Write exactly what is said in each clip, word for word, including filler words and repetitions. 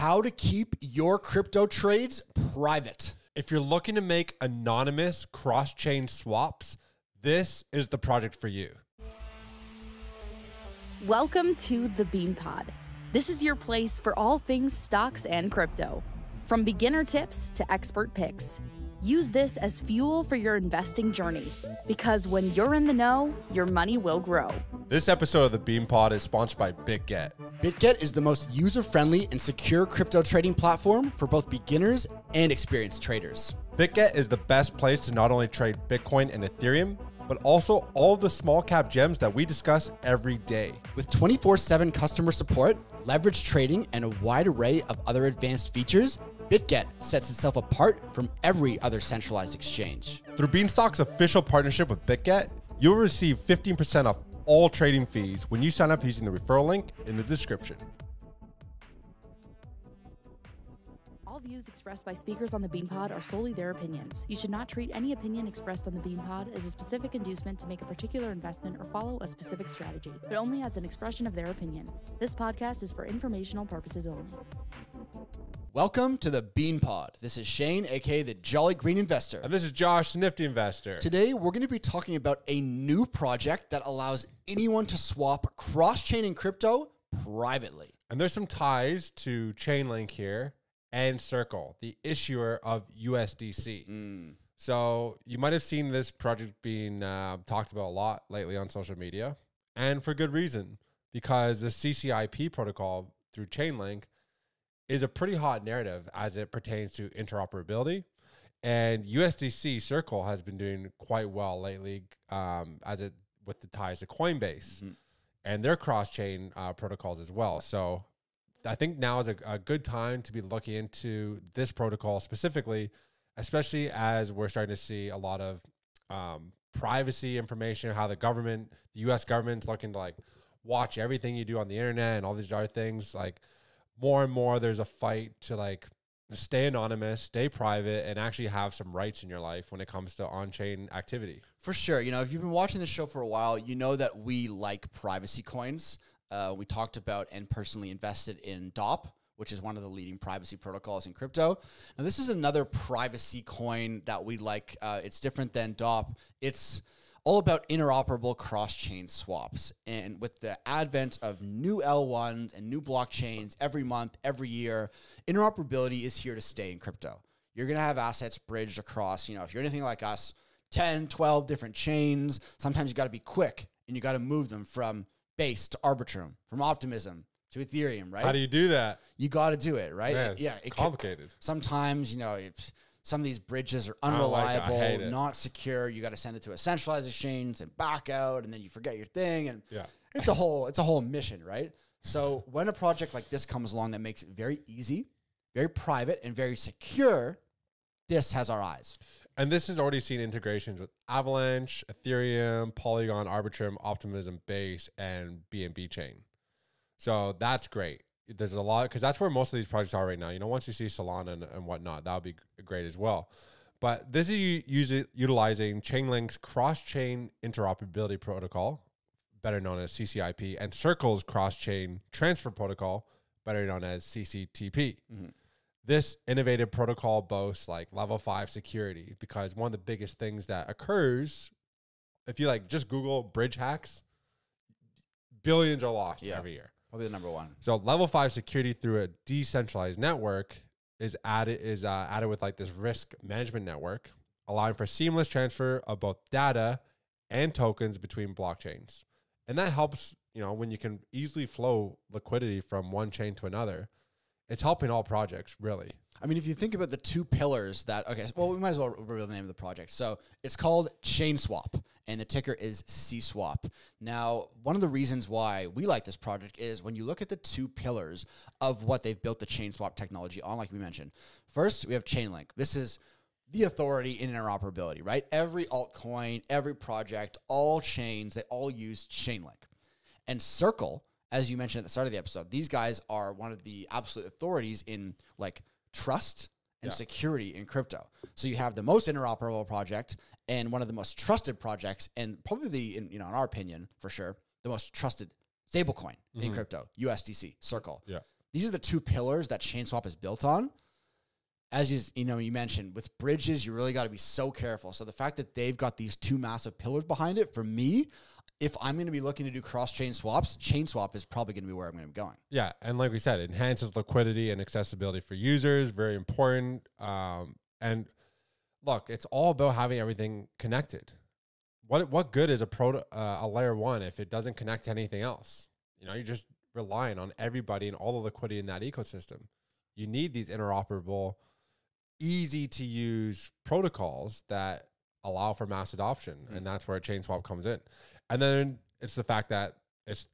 how to keep your crypto trades private. If you're looking to make anonymous cross-chain swaps, this is the project for you. Welcome to the BeanPod. This is your place for all things stocks and crypto. From beginner tips to expert picks, use this as fuel for your investing journey, because when you're in the know, your money will grow. This episode of the BeanPod is sponsored by BitGet. BitGet is the most user-friendly and secure crypto trading platform for both beginners and experienced traders. BitGet is the best place to not only trade Bitcoin and Ethereum, but also all the small cap gems that we discuss every day. With twenty-four seven customer support, leverage trading, and a wide array of other advanced features, BitGet sets itself apart from every other centralized exchange. Through Beanstalk's official partnership with BitGet, you'll receive fifteen percent off all trading fees when you sign up using the referral link in the description. All views expressed by speakers on the BeanPod are solely their opinions. You should not treat any opinion expressed on the BeanPod as a specific inducement to make a particular investment or follow a specific strategy, but only as an expression of their opinion. This podcast is for informational purposes only. Welcome to the BeanPod. This is Shane, aka the Jolly Green Investor. And this is Josh, the Nifty Investor. Today, we're going to be talking about a new project that allows anyone to swap cross-chain and crypto privately. And there's some ties to Chainlink here and Circle, the issuer of U S D C. Mm. So you might have seen this project being uh, talked about a lot lately on social media, and for good reason, because the C C I P protocol through Chainlink is a pretty hot narrative as it pertains to interoperability. And U S D C Circle has been doing quite well lately um, as it with the ties to Coinbase mm-hmm. and their cross-chain uh, protocols as well. So I think now is a, a good time to be looking into this protocol specifically, especially as we're starting to see a lot of um, privacy information, how the government, the U S government's looking to like watch everything you do on the internet and all these other things. Like, more and more, there's a fight to like stay anonymous, stay private, and actually have some rights in your life when it comes to on-chain activity. For sure. You know, if you've been watching this show for a while, you know that we like privacy coins. Uh, we talked about and personally invested in D O P, which is one of the leading privacy protocols in crypto. Now, this is another privacy coin that we like. Uh, it's different than D O P. It's all about interoperable cross-chain swaps. And with the advent of new L ones and new blockchains every month, every year, interoperability is here to stay in crypto. You're going to have assets bridged across, you know, if you're anything like us, ten, twelve different chains. Sometimes you got to be quick and you got to move them from Base to Arbitrum, from Optimism to Ethereum, right? How do you do that? You got to do it, right? Yeah, it's yeah, it complicated. Can, sometimes, you know, it's... Some of these bridges are unreliable, like not secure. You got to send it to a centralized exchange and back out, and then you forget your thing. And yeah. it's a whole it's a whole mission, right? So when a project like this comes along that makes it very easy, very private, and very secure, this has our eyes. And this has already seen integrations with Avalanche, Ethereum, Polygon, Arbitrum, Optimism, Base, and B N B Chain. So that's great. There's a lot, because that's where most of these projects are right now. You know, once you see Solana and, and whatnot, that would be great as well. But this is usually utilizing Chainlink's cross-chain interoperability protocol, better known as C C I P, and Circle's cross-chain transfer protocol, better known as C C T P. Mm-hmm. This innovative protocol boasts like level five security, because one of the biggest things that occurs, if you like just Google bridge hacks, billions are lost yeah. every year. Probably the number one. So level five security through a decentralized network is added is uh, added with like this risk management network, allowing for seamless transfer of both data and tokens between blockchains. And that helps, you know, when you can easily flow liquidity from one chain to another. It's helping all projects, really. I mean, if you think about the two pillars that, okay, well, we might as well reveal the name of the project. So it's called ChainSwap, and the ticker is CSwap. Now, one of the reasons why we like this project is when you look at the two pillars of what they've built the ChainSwap technology on, like we mentioned. First, we have Chainlink. This is the authority in interoperability, right? Every altcoin, every project, all chains, they all use Chainlink. And Circle, as you mentioned at the start of the episode, these guys are one of the absolute authorities in like trust and yeah. security in crypto. So you have the most interoperable project and one of the most trusted projects, and probably the, in, you know, in our opinion, for sure, the most trusted stablecoin mm-hmm. in crypto, U S D C, Circle. Yeah. These are the two pillars that ChainSwap is built on. As you, you know, you mentioned with bridges, you really got to be so careful. So the fact that they've got these two massive pillars behind it, for me, if I'm going to be looking to do cross-chain swaps, ChainSwap is probably going to be where I'm going to be going. Yeah, and like we said, it enhances liquidity and accessibility for users. Very important. Um, and look, it's all about having everything connected. What what good is a pro uh, a layer one if it doesn't connect to anything else? You know, you're just relying on everybody and all the liquidity in that ecosystem. You need these interoperable, easy to use protocols that allow for mass adoption, mm-hmm. and that's where ChainSwap comes in. And then it's the fact that it's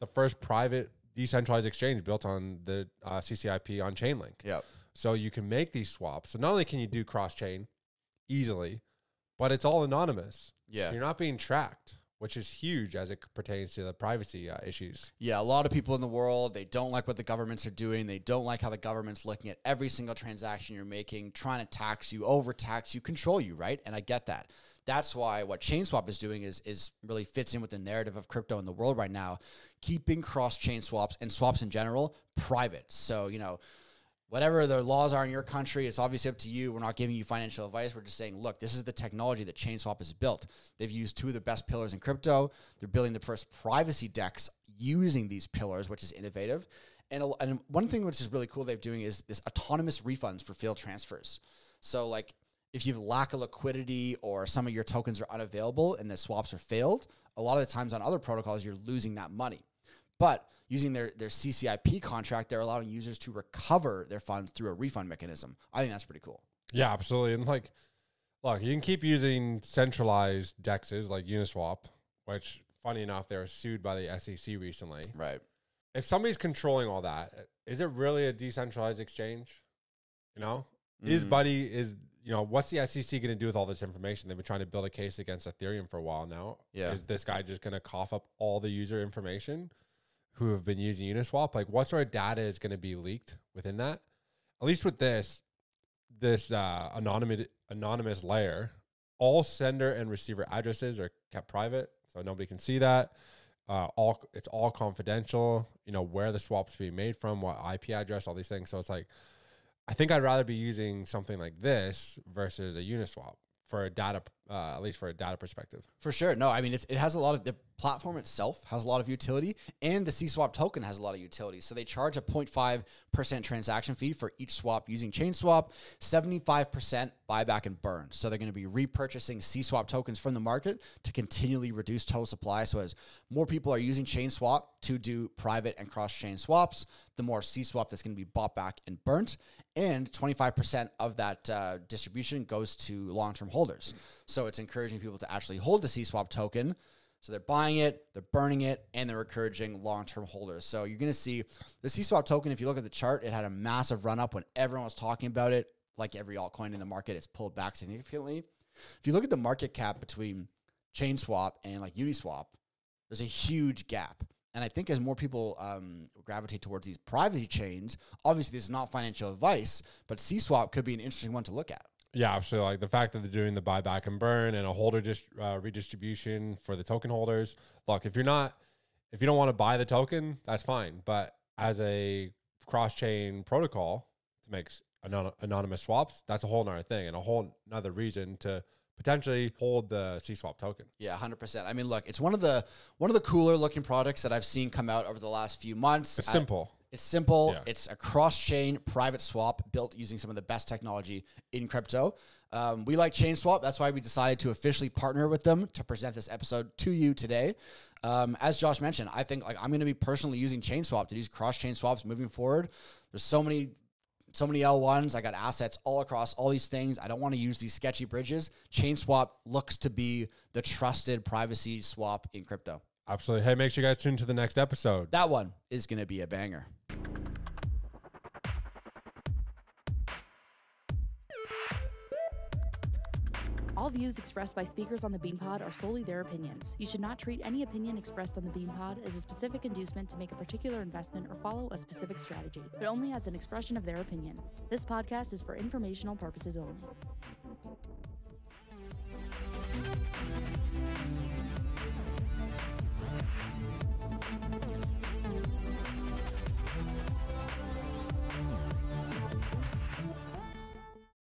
the first private decentralized exchange built on the uh, C C I P on Chainlink. Yep. So you can make these swaps. So not only can you do cross-chain easily, but it's all anonymous. Yeah. So you're not being tracked, which is huge as it pertains to the privacy uh, issues. Yeah, a lot of people in the world, they don't like what the governments are doing. They don't like how the government's looking at every single transaction you're making, trying to tax you, overtax you, control you, right? And I get that. That's why what ChainSwap is doing is, is really fits in with the narrative of crypto in the world right now, keeping cross-chain swaps and swaps in general private. So, you know, whatever the laws are in your country, it's obviously up to you. We're not giving you financial advice. We're just saying, look, this is the technology that ChainSwap has built. They've used two of the best pillars in crypto. They're building the first privacy DEX using these pillars, which is innovative. And, and one thing which is really cool they're doing is, is autonomous refunds for failed transfers. So, like, if you lack of liquidity or some of your tokens are unavailable and the swaps are failed, a lot of the times on other protocols, you're losing that money. But using their, their C C I P contract, they're allowing users to recover their funds through a refund mechanism. I think that's pretty cool. Yeah, absolutely. And like, look, you can keep using centralized DEXs like Uniswap, which funny enough, they were sued by the S E C recently. Right. If somebody's controlling all that, is it really a decentralized exchange? You know, mm-hmm. is buddy, is, you know, what's the S E C going to do with all this information? They've been trying to build a case against Ethereum for a while now. Yeah. Is this guy just going to cough up all the user information who have been using Uniswap? Like, what sort of data is going to be leaked within that? At least with this, this uh, anonymous, anonymous layer, all sender and receiver addresses are kept private, so nobody can see that. Uh, all it's all confidential, you know, where the swap's being made from, what I P address, all these things. So it's like, I think I'd rather be using something like this versus a Uniswap for a data, uh, at least for a data perspective. For sure. No, I mean, it's, it has a lot of, the platform itself has a lot of utility, and the CSwap token has a lot of utility. So they charge a zero point five percent transaction fee for each swap using ChainSwap, seventy-five percent buyback and burn. So they're going to be repurchasing CSwap tokens from the market to continually reduce total supply. So as more people are using ChainSwap to do private and cross-chain swaps, the more CSwap that's going to be bought back and burnt. And twenty-five percent of that uh, distribution goes to long-term holders. So it's encouraging people to actually hold the CSwap token. So they're buying it, they're burning it, and they're encouraging long-term holders. So you're going to see the CSwap token, if you look at the chart, it had a massive run-up when everyone was talking about it. Like every altcoin in the market, it's pulled back significantly. If you look at the market cap between ChainSwap and like Uniswap, there's a huge gap. And I think as more people um, gravitate towards these privacy chains, obviously this is not financial advice, but CSwap could be an interesting one to look at. Yeah, absolutely. Like the fact that they're doing the buyback and burn and a holder dist uh, redistribution for the token holders. Look, if you're not, if you don't want to buy the token, that's fine. But as a cross-chain protocol to make anon anonymous swaps, that's a whole nother thing and a whole nother reason to potentially hold the CSwap token. Yeah, one hundred percent. I mean, look, it's one of the one of the cooler looking products that I've seen come out over the last few months. It's I, simple. It's simple. Yeah. It's a cross-chain private swap built using some of the best technology in crypto. Um, we like ChainSwap. That's why we decided to officially partner with them to present this episode to you today. Um, as Josh mentioned, I think like I'm going to be personally using ChainSwap to use cross-chain swaps moving forward. There's so many So many L ones. I got assets all across all these things. I don't want to use these sketchy bridges. ChainSwap looks to be the trusted privacy swap in crypto. Absolutely. Hey, make sure you guys tune to the next episode. That one is going to be a banger. All views expressed by speakers on the BeanPod are solely their opinions. You should not treat any opinion expressed on the BeanPod as a specific inducement to make a particular investment or follow a specific strategy, but only as an expression of their opinion. This podcast is for informational purposes only.